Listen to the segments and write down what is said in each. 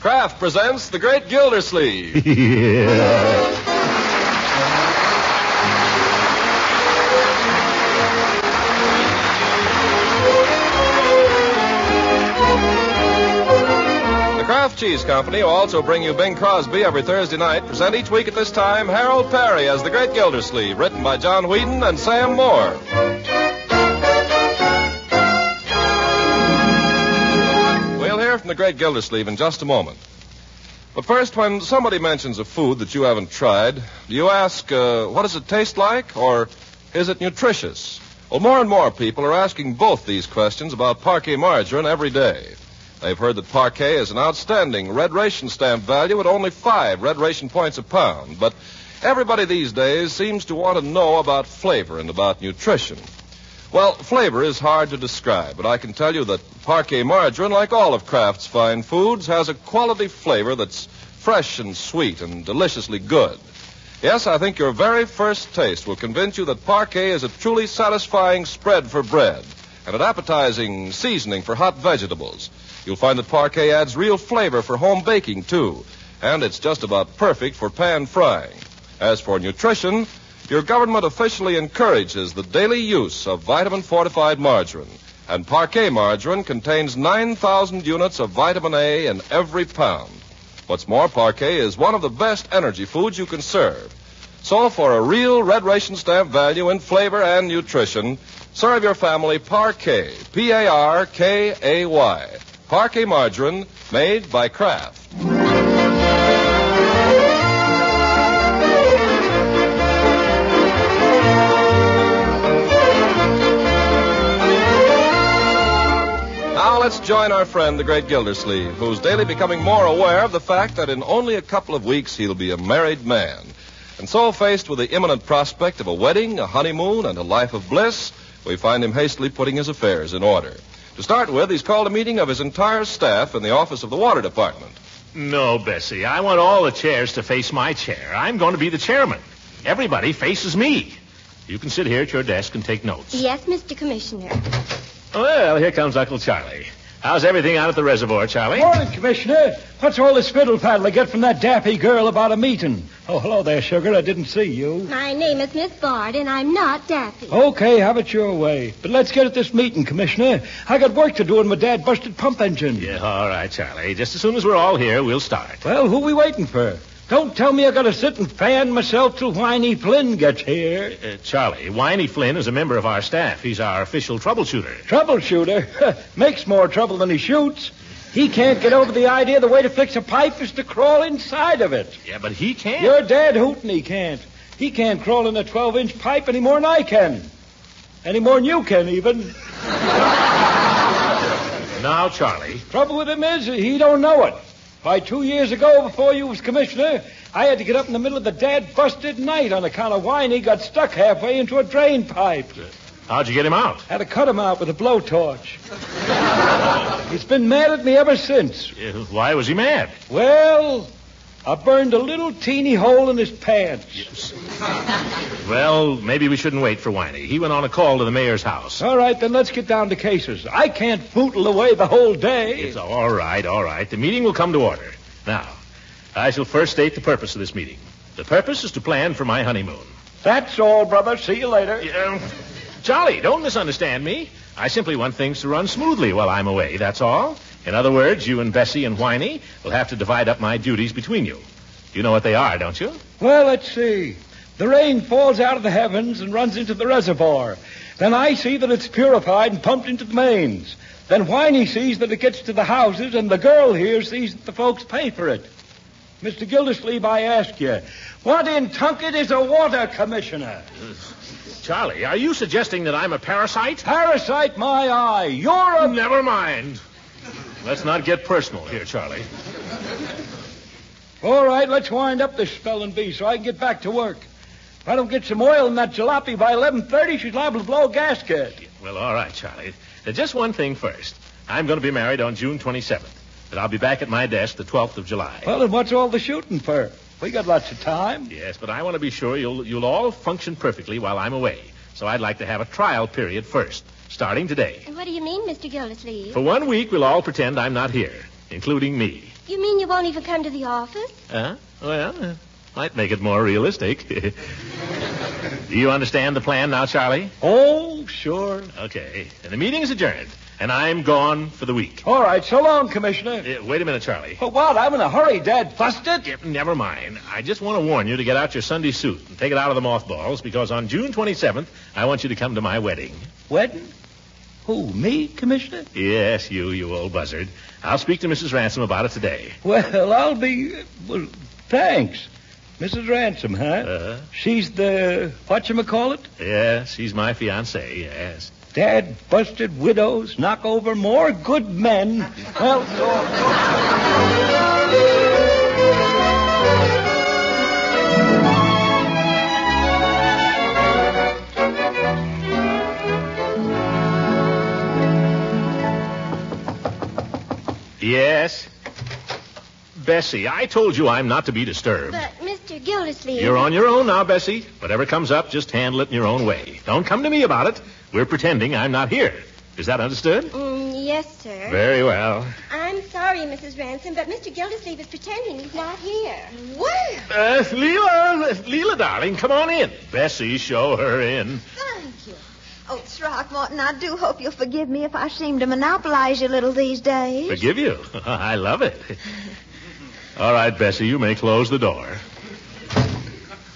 Kraft presents The Great Gildersleeve. Yeah. Cheese Company will also bring you Bing Crosby every Thursday night. Present each week at this time Harold Peary as The Great Gildersleeve, written by John Whedon and Sam Moore. We'll hear from The Great Gildersleeve in just a moment. But first, when somebody mentions a food that you haven't tried, do you ask, what does it taste like, or is it nutritious? Well, more and more people are asking both these questions about Parkay margarine every day. They've heard that Parkay is an outstanding red ration stamp value at only 5 red ration points a pound. But everybody these days seems to want to know about flavor and about nutrition. Well, flavor is hard to describe, but I can tell you that Parkay margarine, like all of Kraft's fine foods, has a quality flavor that's fresh and sweet and deliciously good. Yes, I think your very first taste will convince you that Parkay is a truly satisfying spread for bread and an appetizing seasoning for hot vegetables. You'll find that Parkay adds real flavor for home baking, too. And it's just about perfect for pan frying. As for nutrition, your government officially encourages the daily use of vitamin-fortified margarine. And Parkay margarine contains 9,000 units of vitamin A in every pound. What's more, Parkay is one of the best energy foods you can serve. So for a real red ration stamp value in flavor and nutrition, serve your family Parkay, Parkay. Parkay margarine, made by Kraft. Now let's join our friend, the Great Gildersleeve, who's daily becoming more aware of the fact that in only a couple of weeks he'll be a married man. And so faced with the imminent prospect of a wedding, a honeymoon, and a life of bliss, we find him hastily putting his affairs in order. To start with, he's called a meeting of his entire staff in the office of the water department. No, Bessie, I want all the chairs to face my chair. I'm going to be the chairman. Everybody faces me. You can sit here at your desk and take notes. Yes, Mr. Commissioner. Well, here comes Uncle Charlie. How's everything out at the reservoir, Charlie? Morning, Commissioner. What's all this fiddle-faddle I get from that daffy girl about a meeting? Oh, hello there, sugar. I didn't see you. My name is Miss Bard, and I'm not daffy. Okay, have it your way. But let's get at this meeting, Commissioner. I got work to do and my dad busted pump engine. Yeah, all right, Charlie. Just as soon as we're all here, we'll start. Well, who we waiting for? Don't tell me I got to sit and fan myself till Whiny Flynn gets here. Charlie, Whiny Flynn is a member of our staff. He's our official troubleshooter. Troubleshooter? Makes more trouble than he shoots. He can't get over the idea the way to fix a pipe is to crawl inside of it. Yeah, but he can't. Your dad hootin' he can't. He can't crawl in a 12-inch pipe any more than I can. Any more than you can, even. Now, Charlie. Trouble with him is he don't know it. Why, 2 years ago, before you was commissioner, I had to get up in the middle of the dad-busted night on account of Whiny got stuck halfway into a drain pipe. How'd you get him out? Had to cut him out with a blowtorch. He's been mad at me ever since. Why was he mad? Well, I burned a little teeny hole in his pants. Yes. Well, maybe we shouldn't wait for Whiny. He went on a call to the mayor's house. All right, then let's get down to cases. I can't footle away the whole day. It's all right. The meeting will come to order. Now, I shall first state the purpose of this meeting. The purpose is to plan for my honeymoon. That's all, brother. See you later. Yeah. Charlie, don't misunderstand me. I simply want things to run smoothly while I'm away, that's all. In other words, you and Bessie and Whiny will have to divide up my duties between you. You know what they are, don't you? Well, let's see. The rain falls out of the heavens and runs into the reservoir. Then I see that it's purified and pumped into the mains. Then Whiny sees that it gets to the houses, and the girl here sees that the folks pay for it. Mr. Gildersleeve, I ask you, what in Tunket is a water commissioner? Charlie, are you suggesting that I'm a parasite? Parasite, my eye. You're a... Never mind. Let's not get personal here, Charlie. All right, let's wind up this spelling bee so I can get back to work. If I don't get some oil in that jalopy by 11:30, she's liable to blow a gasket. Well, all right, Charlie. Now, just one thing first. I'm going to be married on June 27th, but I'll be back at my desk the 12th of July. Well, and what's all the shooting for? We got lots of time. Yes, but I want to be sure you'll all function perfectly while I'm away. So I'd like to have a trial period first, starting today. And what do you mean, Mr. Gildersleeve? For 1 week, we'll all pretend I'm not here, including me. You mean you won't even come to the office? Well, might make it more realistic. Do you understand the plan now, Charlie? Oh, sure. Okay. And the meeting's adjourned. And I'm gone for the week. All right. So long, Commissioner. Wait a minute, Charlie. Oh, what? I'm in a hurry, Dad. Fussed it? Yeah, never mind. I just want to warn you to get out your Sunday suit and take it out of the mothballs, because on June 27th, I want you to come to my wedding. Wedding? Who, me, Commissioner? Yes, you old buzzard. I'll speak to Mrs. Ransom about it today. Well, I'll be... Well, thanks. Mrs. Ransom, huh? She's the... whatchamacallit? Yes, she's my fiancée, yes. Dad, busted widows, knock over more good men. Well, Yes? Bessie, I told you I'm not to be disturbed. But, Mr. Gildersleeve... You're on your own now, Bessie. Whatever comes up, just handle it in your own way. Don't come to me about it. We're pretending I'm not here. Is that understood? Yes, sir. Very well. I'm sorry, Mrs. Ransom, but Mr. Gildersleeve is pretending he's not here. What? Leela, darling, come on in. Bessie, show her in. Thank you. Oh, Throckmorton, I do hope you'll forgive me if I seem to monopolize you a little these days. Forgive you? I love it. All right, Bessie, you may close the door.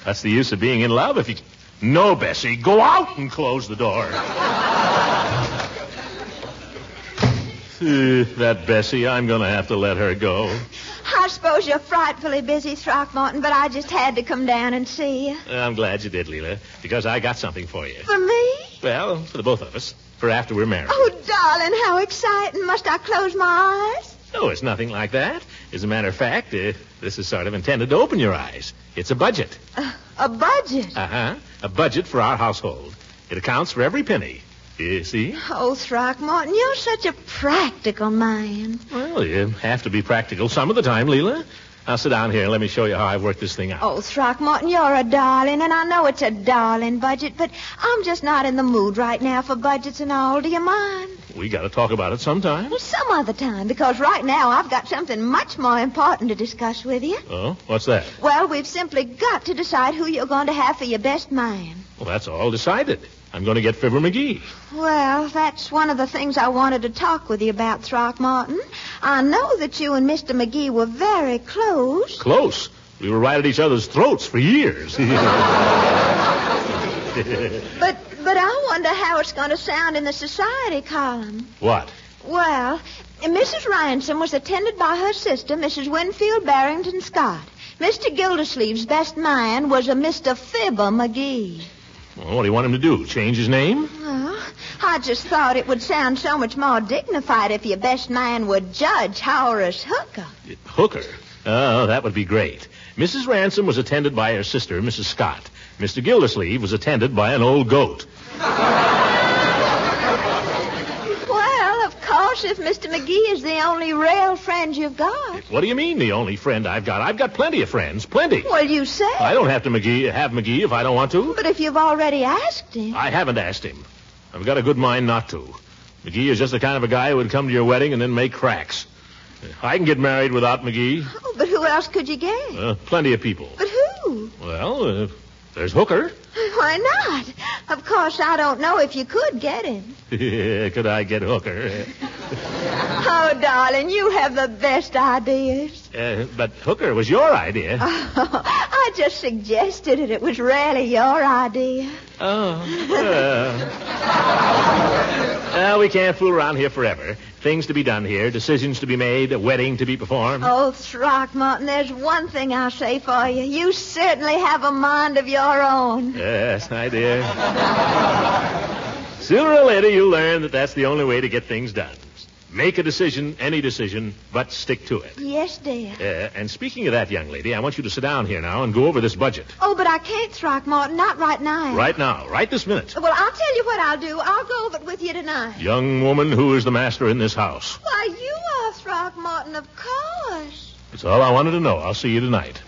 That's the use of being in love if you... No, Bessie, go out and close the door. That Bessie, I'm going to have to let her go. I suppose you're frightfully busy, Throckmorton, but I just had to come down and see you. I'm glad you did, Leela, because I got something for you. For me? Well, for the both of us, for after we're married. Oh, darling, how exciting. Must I close my eyes? No, it's nothing like that. As a matter of fact, this is sort of intended to open your eyes. It's a budget. A budget? Uh-huh. A budget for our household. It accounts for every penny. You see? Oh, Throckmorton, you're such a practical man. Well, you have to be practical some of the time, Leela. Now, sit down here and let me show you how I work this thing out. Oh, Throckmorton, you're a darling, and I know it's a darling budget, but I'm just not in the mood right now for budgets and all. Do you mind? We got to talk about it sometime. Well, some other time, because right now I've got something much more important to discuss with you. Oh? What's that? Well, we've simply got to decide who you're going to have for your best man. Well, that's all decided. I'm going to get Fibber McGee. Well, that's one of the things I wanted to talk with you about, Throckmorton. I know that you and Mr. McGee were very close. Close? We were right at each other's throats for years. But I wonder how it's going to sound in the society column. What? Well, Mrs. Ransom was attended by her sister, Mrs. Winfield Barrington Scott. Mr. Gildersleeve's best man was a Mr. Fibber McGee. Well, what do you want him to do, change his name? Oh, I just thought it would sound so much more dignified if your best man were Judge Horace Hooker. Hooker? Oh, that would be great. Mrs. Ransom was attended by her sister, Mrs. Scott. Mr. Gildersleeve was attended by an old goat. Well, of course, if Mr. McGee is the only real friend you've got. What do you mean, the only friend I've got? I've got plenty of friends, plenty. Well, you say. I don't have to have McGee if I don't want to. But if you've already asked him. I haven't asked him. I've got a good mind not to. McGee is just the kind of a guy who would come to your wedding and then make cracks. I can get married without McGee. Oh, but who else could you get? Plenty of people. But who? Well, there's Hooker. Why not? Of course, I don't know if you could get him. Could I get Hooker? Oh, darling, you have the best ideas. But Hooker was your idea. Oh, I just suggested it. It was really your idea. Oh. We can't fool around here forever. Things to be done here, decisions to be made, a wedding to be performed. Oh, Throckmorton, there's one thing I'll say for you. You certainly have a mind of your own. Yes, my dear. Sooner or later, you'll learn that that's the only way to get things done. Make a decision, any decision, but stick to it. Yes, dear. And speaking of that, young lady, I want you to sit down here now and go over this budget. Oh, but I can't, Throckmorton. Not right now. Right now. Right this minute. Well, I'll tell you what I'll do. I'll go over it with you tonight. Young woman, who is the master in this house? Why, you are, Throckmorton, of course. That's all I wanted to know. I'll see you tonight.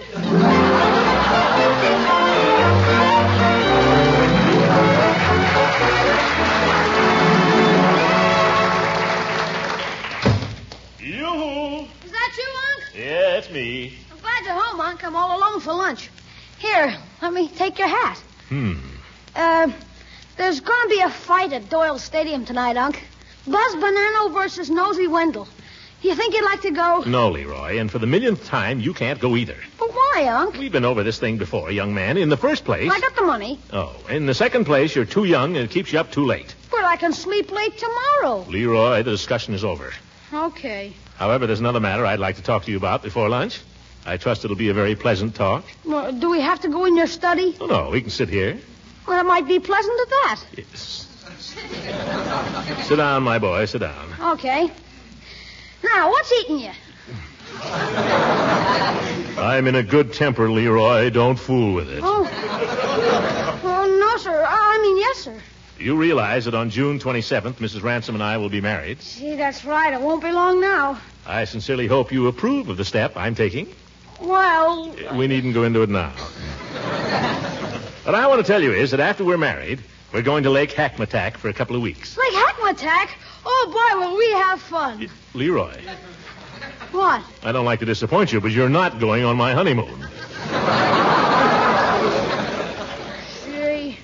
Yeah. that's me. I'm glad you're home, Unc. I'm all alone for lunch. Here, let me take your hat. There's going to be a fight at Doyle Stadium tonight, Unc. Buzz Bonanno versus Nosey Wendell. You think you'd like to go? No, Leroy, and for the millionth time, you can't go either. But why, Unc? We've been over this thing before, young man. In the first place... I got the money. Oh, in the second place, you're too young and it keeps you up too late. But I can sleep late tomorrow. Leroy, the discussion is over. Okay. However, there's another matter I'd like to talk to you about before lunch. I trust it'll be a very pleasant talk. Well, do we have to go in your study? Oh, no, we can sit here. Well, it might be pleasant at that. Yes. Sit down, my boy, sit down. Okay. Now, what's eating you? I'm in a good temper, Leroy. Don't fool with it. Oh, no, sir. Yes, sir. You realize that on June 27th, Mrs. Ransom and I will be married. Gee, that's right. It won't be long now. I sincerely hope you approve of the step I'm taking. Well... We needn't go into it now. What I want to tell you is that after we're married, we're going to Lake Hackmatack for a couple of weeks. Lake Hackmatack? Oh, boy, will we have fun. Leroy. What? I don't like to disappoint you, but you're not going on my honeymoon. Gee,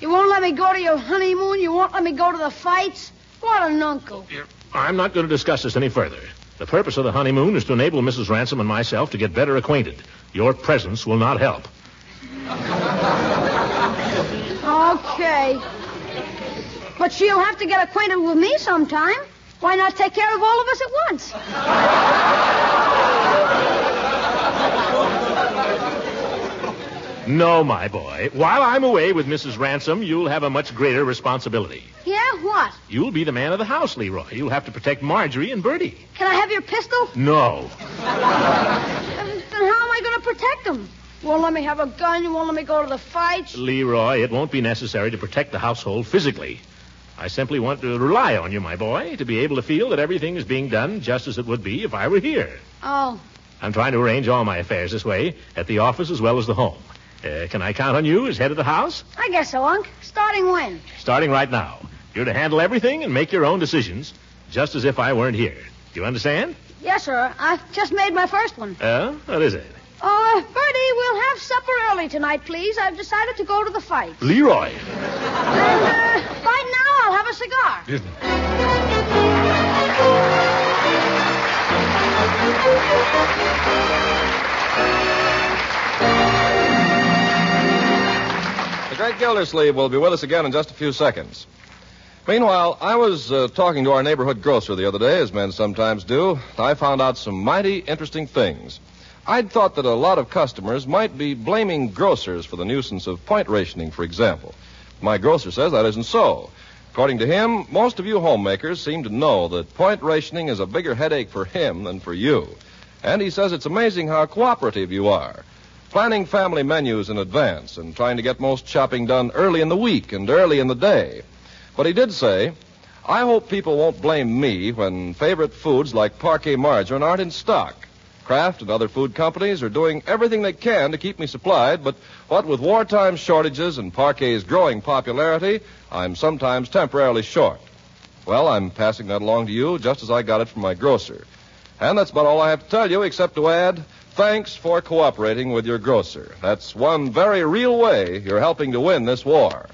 you won't let me go to your honeymoon? You won't let me go to the fights? What an uncle. I'm not going to discuss this any further. The purpose of the honeymoon is to enable Mrs. Ransom and myself to get better acquainted. Your presence will not help. Okay. But she'll have to get acquainted with me sometime. Why not take care of all of us at once? No, my boy. While I'm away with Mrs. Ransom, you'll have a much greater responsibility. Yeah, what? You'll be the man of the house, Leroy. You'll have to protect Marjorie and Bertie. Can I have your pistol? No. Then how am I going to protect them? You won't let me have a gun. You won't let me go to the fights. Leroy, it won't be necessary to protect the household physically. I simply want to rely on you, my boy, to be able to feel that everything is being done just as it would be if I were here. Oh. I'm trying to arrange all my affairs this way, at the office as well as the home. Can I count on you as head of the house? I guess so, Unc. Starting when? Starting right now. You're to handle everything and make your own decisions, just as if I weren't here. Do you understand? Yes, sir. I've just made my first one. What is it? Bertie, we'll have supper early tonight, please. I've decided to go to the fight. Leroy. And, right now, I'll have a cigar. The great Gildersleeve will be with us again in just a few seconds. Meanwhile, I was talking to our neighborhood grocer the other day, as men sometimes do. I found out some mighty interesting things. I'd thought that a lot of customers might be blaming grocers for the nuisance of point rationing, for example. My grocer says that isn't so. According to him, most of you homemakers seem to know that point rationing is a bigger headache for him than for you. And he says it's amazing how cooperative you are. Planning family menus in advance and trying to get most shopping done early in the week and early in the day. But he did say, I hope people won't blame me when favorite foods like Parkay margarine aren't in stock. Kraft and other food companies are doing everything they can to keep me supplied, but what with wartime shortages and Parkay's growing popularity, I'm sometimes temporarily short. Well, I'm passing that along to you just as I got it from my grocer. And that's about all I have to tell you, except to add, thanks for cooperating with your grocer. That's one very real way you're helping to win this war.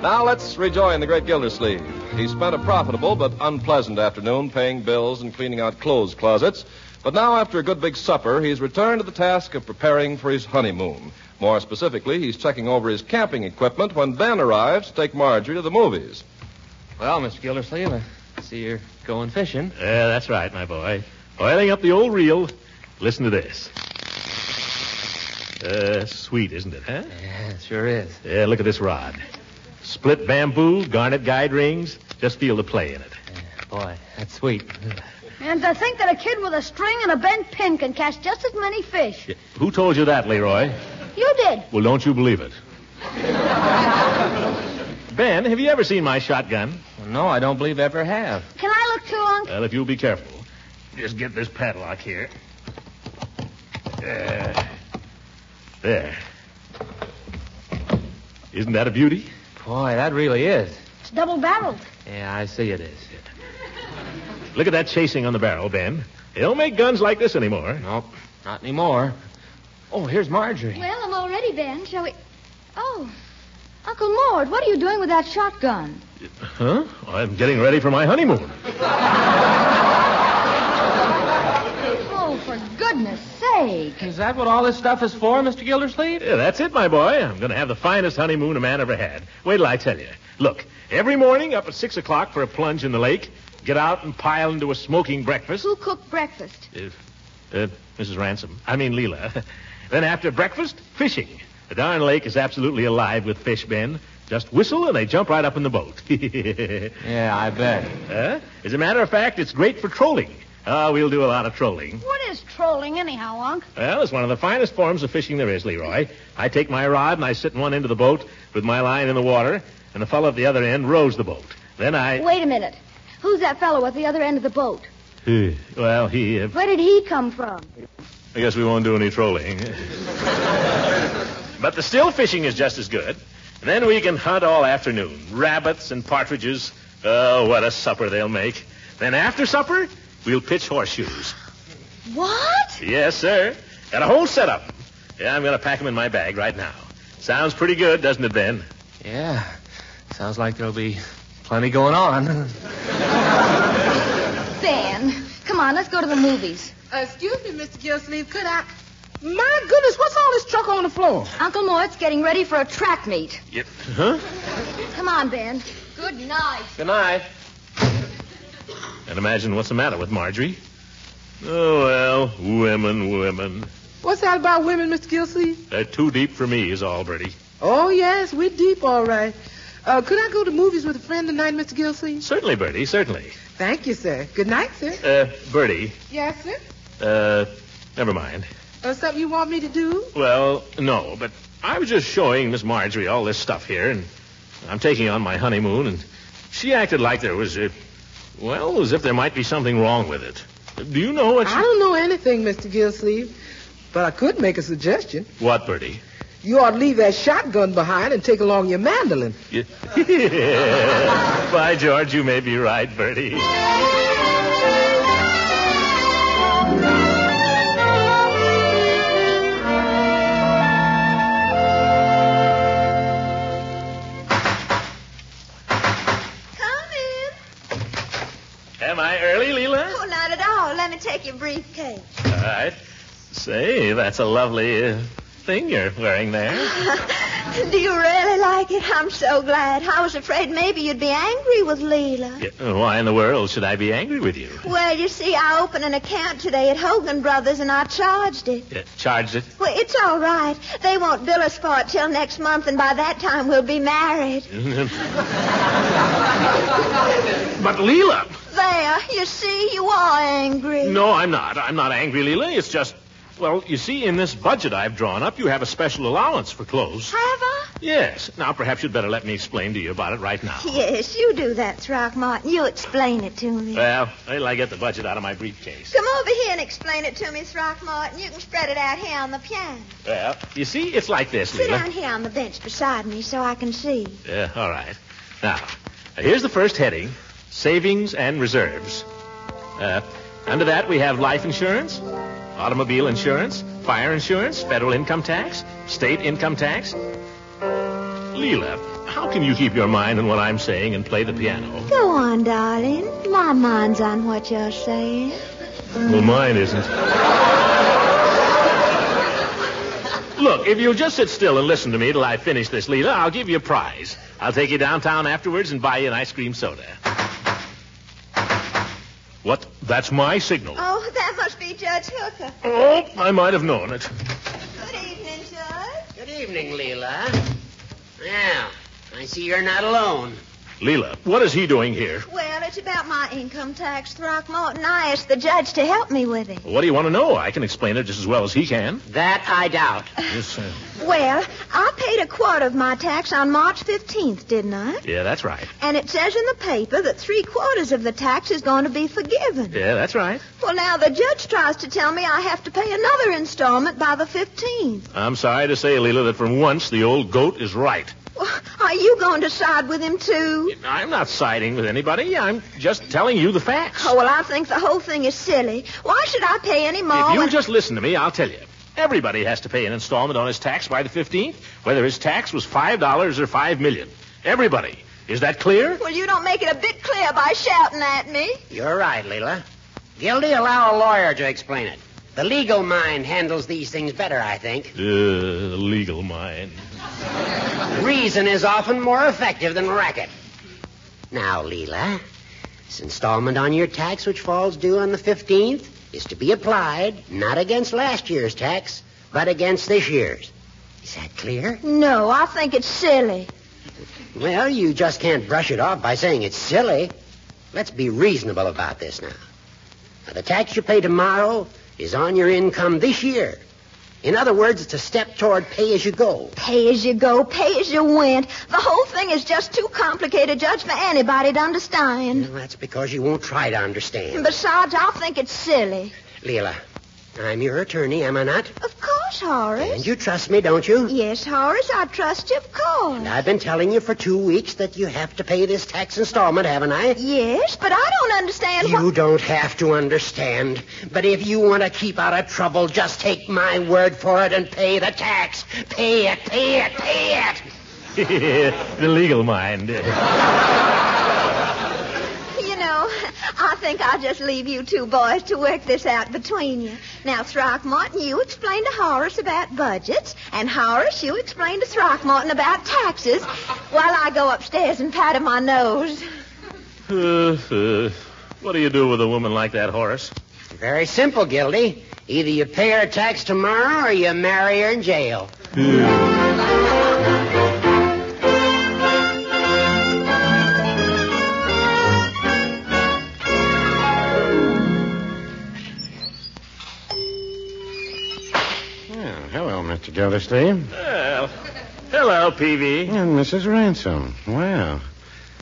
Now let's rejoin the great Gildersleeve. He spent a profitable but unpleasant afternoon paying bills and cleaning out clothes closets. But now, after a good big supper, he's returned to the task of preparing for his honeymoon. More specifically, he's checking over his camping equipment when Ben arrives to take Marjorie to the movies. Well, Mr. Gildersleeve, I see you're going fishing. Yeah, that's right, my boy. Oiling up the old reel. Listen to this. Sweet, isn't it, huh? Yeah, it sure is. Yeah, look at this rod. Split bamboo, garnet guide rings. Just feel the play in it. Yeah, boy, that's sweet. And to think that a kid with a string and a bent pin can catch just as many fish. Yeah. Who told you that, Leroy? You did. Well, don't you believe it. Ben, have you ever seen my shotgun? Well, no, I don't believe I ever have. Can I look too, Unc? Well, if you'll be careful. Just get this padlock here. There. Isn't that a beauty? Boy, that really is. It's double-barreled. Yeah, I see it is. Look at that chasing on the barrel, Ben. They don't make guns like this anymore. Nope, not anymore. Oh, here's Marjorie. Well, I'm all ready, Ben. Shall we... Oh, Uncle Mord, what are you doing with that shotgun? Huh? I'm getting ready for my honeymoon. Oh, for goodness sake. Is that what all this stuff is for, Mr. Gildersleeve? Yeah, that's it, my boy. I'm going to have the finest honeymoon a man ever had. Wait till I tell you. Look, every morning up at 6 o'clock for a plunge in the lake, get out and pile into a smoking breakfast. Who cooked breakfast? Mrs. Ransom. I mean, Leela. Then after breakfast, fishing. The darn lake is absolutely alive with fish, Ben. Just whistle and they jump right up in the boat. Yeah, I bet. As a matter of fact, it's great for trolling. We'll do a lot of trolling. What is trolling, anyhow, Unc? Well, it's one of the finest forms of fishing there is, Leroy. I take my rod and I sit in one end of the boat with my line in the water, and the fellow at the other end rows the boat. Then I... Wait a minute. Who's that fellow at the other end of the boat? Well, he... Where did he come from? I guess we won't do any trolling. But the still fishing is just as good. And then we can hunt all afternoon. Rabbits and partridges. Oh, what a supper they'll make. Then after supper, we'll pitch horseshoes. What? Yes, sir. Got a whole setup. Yeah, I'm going to pack them in my bag right now. Sounds pretty good, doesn't it, Ben? Yeah. Sounds like there'll be plenty going on. Ben, come on, let's go to the movies. Excuse me, Mr. Gildersleeve, could I... My goodness, what's all this truck on the floor? Uncle Mort's getting ready for a track meet. Yep. Huh? Come on, Ben. Good night. Good night. And imagine what's the matter with Marjorie. Oh, well, women. What's that about women, Mr. Gildersleeve? They're too deep for me, is all, Bertie. Oh, yes, we're deep, all right. Could I go to movies with a friend tonight, Mr. Gildersleeve? Certainly, Bertie, certainly. Thank you, sir. Good night, sir. Bertie. Yes, sir? Never mind. Something you want me to do? Well, no, but I was just showing Miss Marjorie all this stuff here, and I'm taking on my honeymoon, and she acted like there was a... Well, as if there might be something wrong with it. Do you know what she... I don't know anything, Mr. Gildersleeve, but I could make a suggestion. What, Bertie? You ought to leave that shotgun behind and take along your mandolin. Yeah. By George, you may be right, Bertie. Take your briefcase. All right. Say, that's a lovely thing you're wearing there. Do you really like it? I'm so glad. I was afraid maybe you'd be angry with Leela. Yeah, why in the world should I be angry with you? Well, you see, I opened an account today at Hogan Brothers, and I charged it. Charged it? Well, it's all right. They won't bill us for it till next month, and by that time we'll be married. But Leela... There, you see, you are angry. No, I'm not. I'm not angry, Leela. It's just, well, you see, in this budget I've drawn up, you have a special allowance for clothes. Have I? Yes. Now, perhaps you'd better let me explain to you about it right now. Yes, you do that, Throckmorton. You explain it to me. Well, wait till I get the budget out of my briefcase. Come over here and explain it to me, Throckmorton. You can spread it out here on the piano. Well, you see, it's like this, Leela. Sit down here on the bench beside me so I can see. Yeah, all right. Now, here's the first heading. Savings and reserves. Under that, we have life insurance, automobile insurance, fire insurance, federal income tax, state income tax. Leela, how can you keep your mind on what I'm saying and play the piano? Go on, darling. My mind's on what you're saying. Well, mine isn't. Look, if you'll just sit still and listen to me till I finish this, Leela, I'll give you a prize. I'll take you downtown afterwards and buy you an ice cream soda. What? That's my signal. Oh, that must be Judge Hooker. Oh, I might have known it. Good evening, Judge. Good evening, Leela. Now, I see you're not alone. Leela, what is he doing here? Well, it's about my income tax, Throckmorton. I asked the judge to help me with it. What do you want to know? I can explain it just as well as he can. That I doubt. Yes, sir. Well, I paid a quarter of my tax on March 15th, didn't I? Yeah, that's right. And it says in the paper that 3/4 of the tax is going to be forgiven. Yeah, that's right. Well, now the judge tries to tell me I have to pay another installment by the 15th. I'm sorry to say, Leela, that for once the old goat is right. Well, Are you going to side with him, too? I'm not siding with anybody. I'm just telling you the facts. Oh, well, I think the whole thing is silly. Why should I pay any more? If you'll just listen to me, I'll tell you. Everybody has to pay an installment on his tax by the 15th, whether his tax was $5 or $5 million. Everybody. Is that clear? Well, you don't make it a bit clear by shouting at me. You're right, Leela. Gildy, allow a lawyer to explain it. The legal mind handles these things better, I think. The legal mind. Reason is often more effective than racket. Now, Leela, this installment on your tax, which falls due on the 15th, is to be applied not against last year's tax, but against this year's. Is that clear? No, I think it's silly. Well, you just can't brush it off by saying it's silly. Let's be reasonable about this now. Now, the tax you pay tomorrow is on your income this year. In other words, it's a step toward pay-as-you-go. Pay-as-you-go, pay-as-you-went. The whole thing is just too complicated, Judge, for anybody to understand. Well, that's because you won't try to understand. Besides, I think it's silly. Leela, I'm your attorney, am I not? Of course, Horace. And you trust me, don't you? Yes, Horace, I trust you, of course. And I've been telling you for 2 weeks that you have to pay this tax installment, haven't I? Yes, but I don't understand You don't have to understand. But if you want to keep out of trouble, just take my word for it and pay the tax. Pay it, pay it, pay it. The legal mind. I think I'll just leave you two boys to work this out between you. Now, Throckmorton, you explain to Horace about budgets, and Horace, you explain to Throckmorton about taxes, while I go upstairs and powder my nose. What do you do with a woman like that, Horace? Very simple, Gildy. Either you pay her tax tomorrow or you marry her in jail. Mr. Gildersleeve. Well, hello, Peavy. And Mrs. Ransom. Well,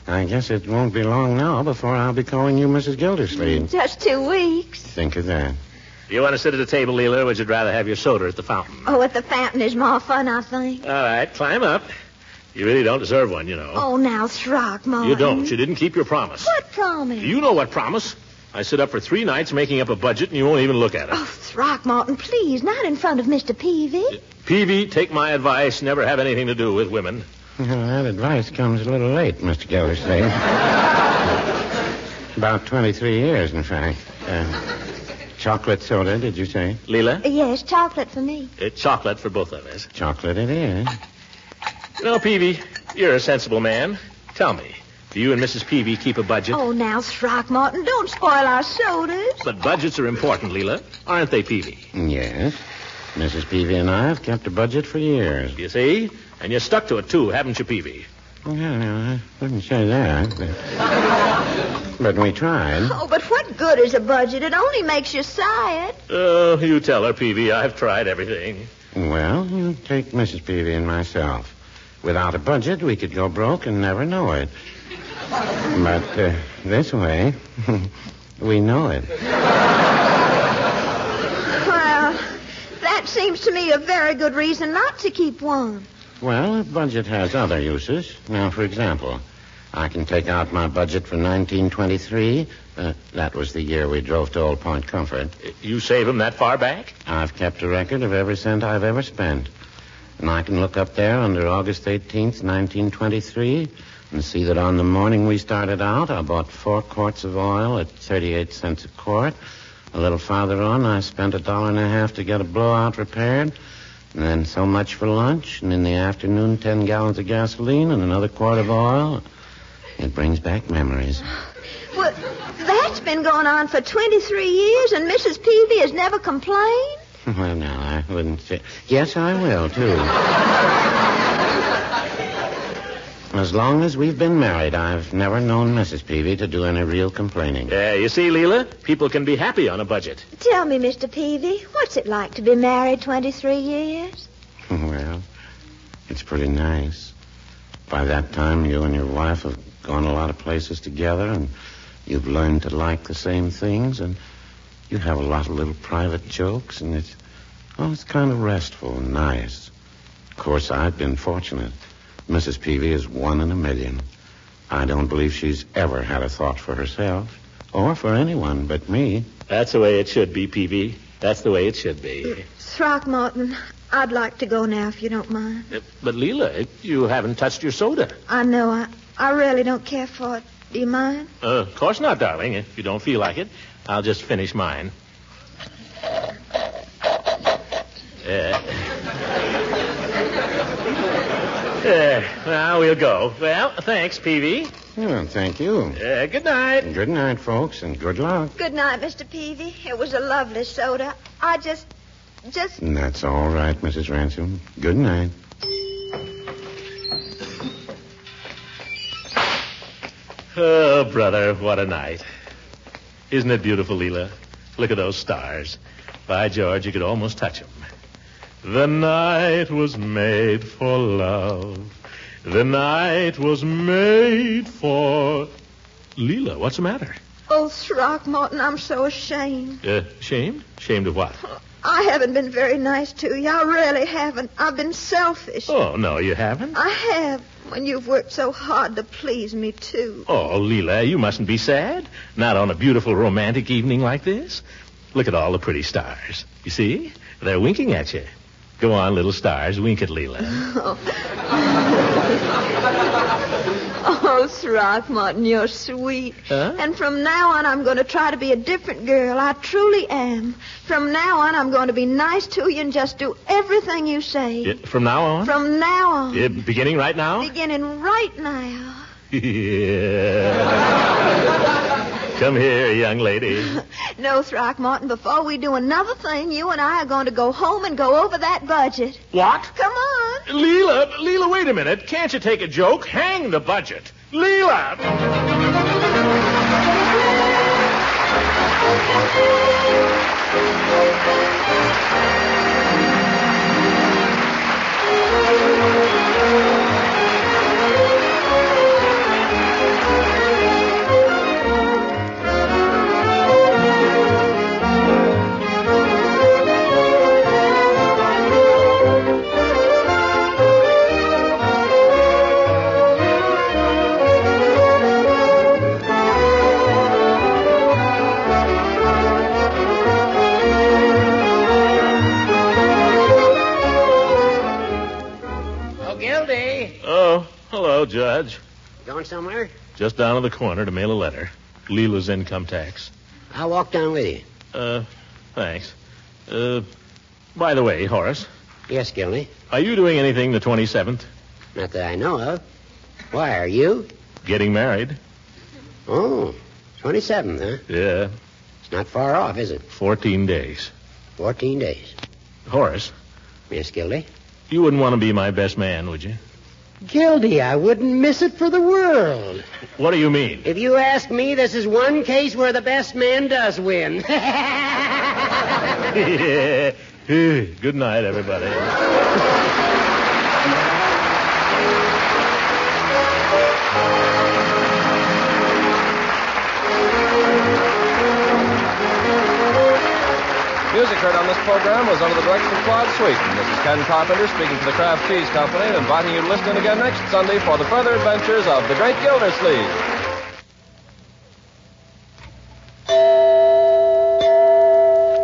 I guess it won't be long now before I'll be calling you Mrs. Gildersleeve. Just 2 weeks. Think of that. You want to sit at a table, Leela, or would you rather have your soda at the fountain? Oh, at the fountain is more fun, I think. All right, climb up. You really don't deserve one, you know. Oh, now, Throckmorton. You don't. You didn't keep your promise. What promise? You know what promise. I sit up for 3 nights making up a budget, and you won't even look at it. Oh, Throckmorton, please, not in front of Mr. Peavy. Peavy, take my advice. Never have anything to do with women. Well, that advice comes a little late, Mr. Gildersleeve. About 23 years, in fact. Chocolate soda, did you say? Leela? Yes, chocolate for me. Chocolate for both of us. Chocolate it is. You know, Peavy, you're a sensible man. Tell me. Do you and Mrs. Peavy keep a budget? Oh, now, Throckmorton, don't spoil our sodas. But budgets are important, Leela. Aren't they, Peavy? Yes. Mrs. Peavy and I have kept a budget for years. You see? And you stuck to it, too, haven't you, Peavy? Well, I wouldn't say that. But we tried. Oh, but what good is a budget? It only makes you sad. Oh, you tell her, Peavy. I've tried everything. Well, you take Mrs. Peavy and myself. Without a budget, we could go broke and never know it. But this way, we know it. Well, that seems to me a very good reason not to keep one. Well, a budget has other uses. Now, for example, I can take out my budget for 1923. That was the year we drove to Old Point Comfort. You save 'em that far back? I've kept a record of every cent I've ever spent. And I can look up there under August 18th, 1923... and see that on the morning we started out, I bought 4 quarts of oil at 38 cents a quart. A little farther on, I spent $1.50 to get a blowout repaired. And then so much for lunch. And in the afternoon, 10 gallons of gasoline and another quart of oil. It brings back memories. Well, that's been going on for 23 years, and Mrs. Peavy has never complained? Well, no, I wouldn't say... Yes, I will, too. As long as we've been married, I've never known Mrs. Peavy to do any real complaining. You see, Leela, people can be happy on a budget. Tell me, Mr. Peavy, what's it like to be married 23 years? Well, it's pretty nice. By that time, you and your wife have gone a lot of places together, and you've learned to like the same things, and you have a lot of little private jokes, and it's kind of restful and nice. Of course, I've been fortunate. Mrs. Peavy is one in a million. I don't believe she's ever had a thought for herself or for anyone but me. That's the way it should be, Peavy. That's the way it should be. Throckmorton, I'd like to go now if you don't mind. But, Leela, you haven't touched your soda. I know. I really don't care for it. Do you mind? Of course not, darling. If you don't feel like it, I'll just finish mine. Now we'll go. Well, thanks, Peavy. Well, thank you. Good night. Good night, folks, and good luck. Good night, Mr. Peavy. It was a lovely soda. I just... That's all right, Mrs. Ransom. Good night. Oh, brother, what a night. Isn't it beautiful, Leela? Look at those stars. By George, you could almost touch them. The night was made for love. The night was made for... Leela, what's the matter? Oh, Throckmorton, I'm so ashamed. Ashamed? Ashamed of what? I haven't been very nice to you. I really haven't. I've been selfish. Oh, no, you haven't? I have, when you've worked so hard to please me, too. Oh, Leela, you mustn't be sad. Not on a beautiful, romantic evening like this. Look at all the pretty stars. You see? They're winking at you. Go on, little stars, wink at Leela. Oh, Throckmorton, you're sweet. Huh? And from now on, I'm going to try to be a different girl. I truly am. From now on, I'm going to be nice to you and just do everything you say. From now on? From now on. Beginning right now? Beginning right now. Yeah. Come here, young lady. No, Throckmorton, before we do another thing, you and I are going to go home and go over that budget. What? Come on. Leela, wait a minute. Can't you take a joke? Hang the budget. Leela! Judge. Going somewhere? Just down to the corner to mail a letter. Leela's income tax. I'll walk down with you. Thanks. By the way, Horace. Yes, Gildy? Are you doing anything the 27th? Not that I know of. Why, are you? Getting married. Oh, 27th, huh? Yeah. It's not far off, is it? 14 days. 14 days. Horace. Yes, Gildy? You wouldn't want to be my best man, would you? Gildy, I wouldn't miss it for the world. What do you mean? If you ask me, this is one case where the best man does win. Yeah. Good night, everybody. Music heard on this program was under the direction of Claude Sweet. And this is Ken Carpenter speaking for the Kraft Cheese Company and inviting you to listen in again next Sunday for the further adventures of the Great Gildersleeve.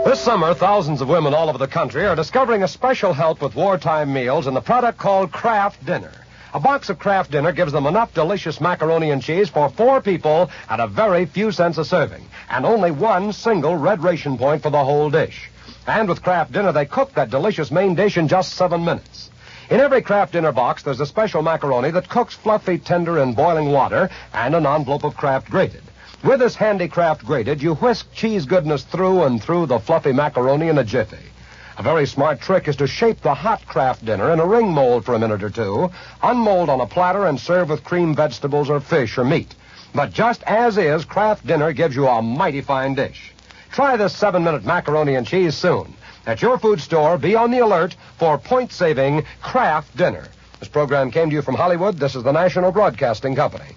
This summer, thousands of women all over the country are discovering a special help with wartime meals in the product called Kraft Dinner. A box of Kraft Dinner gives them enough delicious macaroni and cheese for 4 people at a very few cents a serving, and only one single red ration point for the whole dish. And with Kraft Dinner, they cook that delicious main dish in just 7 minutes. In every Kraft Dinner box, there's a special macaroni that cooks fluffy, tender in boiling water, and an envelope of Kraft grated. With this handy Kraft grated, you whisk cheese goodness through and through the fluffy macaroni in a jiffy. A very smart trick is to shape the hot Kraft Dinner in a ring mold for a minute or two, unmold on a platter, and serve with cream vegetables or fish or meat. But just as is, Kraft Dinner gives you a mighty fine dish. Try this 7-minute macaroni and cheese soon. At your food store, be on the alert for point-saving Kraft Dinner. This program came to you from Hollywood. This is the National Broadcasting Company.